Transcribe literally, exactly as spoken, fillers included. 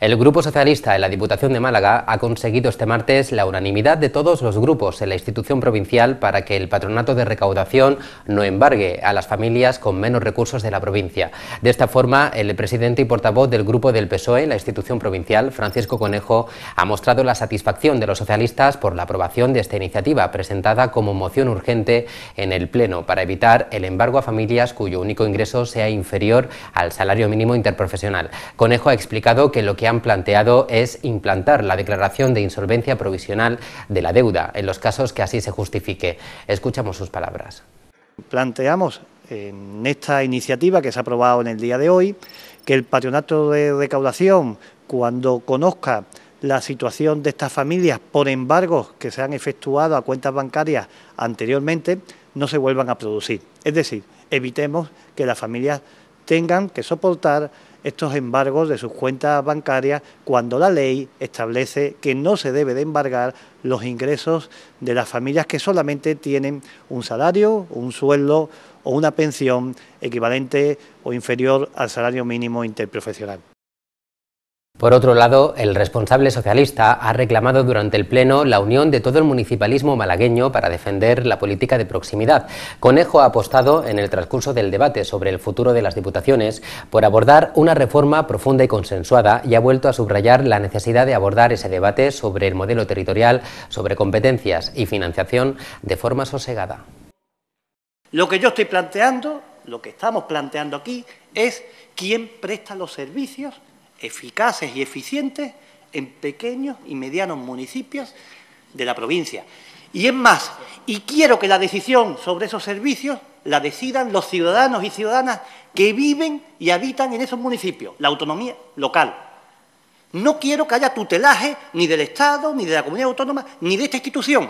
El Grupo Socialista en la Diputación de Málaga ha conseguido este martes la unanimidad de todos los grupos en la institución provincial para que el Patronato de Recaudación no embargue a las familias con menos recursos de la provincia. De esta forma, el presidente y portavoz del Grupo del P S O E en la institución provincial, Francisco Conejo, ha mostrado la satisfacción de los socialistas por la aprobación de esta iniciativa presentada como moción urgente en el Pleno para evitar el embargo a familias cuyo único ingreso sea inferior al salario mínimo interprofesional. Conejo ha explicado que lo que han planteado es implantar la declaración de insolvencia provisional de la deuda en los casos que así se justifique. Escuchamos sus palabras. Planteamos en esta iniciativa que se ha aprobado en el día de hoy que el Patronato de Recaudación, cuando conozca la situación de estas familias por embargos que se han efectuado a cuentas bancarias anteriormente, no se vuelvan a producir. Es decir, evitemos que las familias tengan que soportar estos embargos de sus cuentas bancarias cuando la ley establece que no se debe de embargar los ingresos de las familias que solamente tienen un salario, un sueldo o una pensión equivalente o inferior al salario mínimo interprofesional. Por otro lado, el responsable socialista ha reclamado durante el Pleno la unión de todo el municipalismo malagueño para defender la política de proximidad. Conejo ha apostado en el transcurso del debate sobre el futuro de las diputaciones por abordar una reforma profunda y consensuada y ha vuelto a subrayar la necesidad de abordar ese debate sobre el modelo territorial, sobre competencias y financiación de forma sosegada. Lo que yo estoy planteando, lo que estamos planteando aquí es quién presta los servicios eficaces y eficientes en pequeños y medianos municipios de la provincia. Y es más, y quiero que la decisión sobre esos servicios la decidan los ciudadanos y ciudadanas que viven y habitan en esos municipios, la autonomía local. No quiero que haya tutelaje ni del Estado, ni de la comunidad autónoma, ni de esta institución.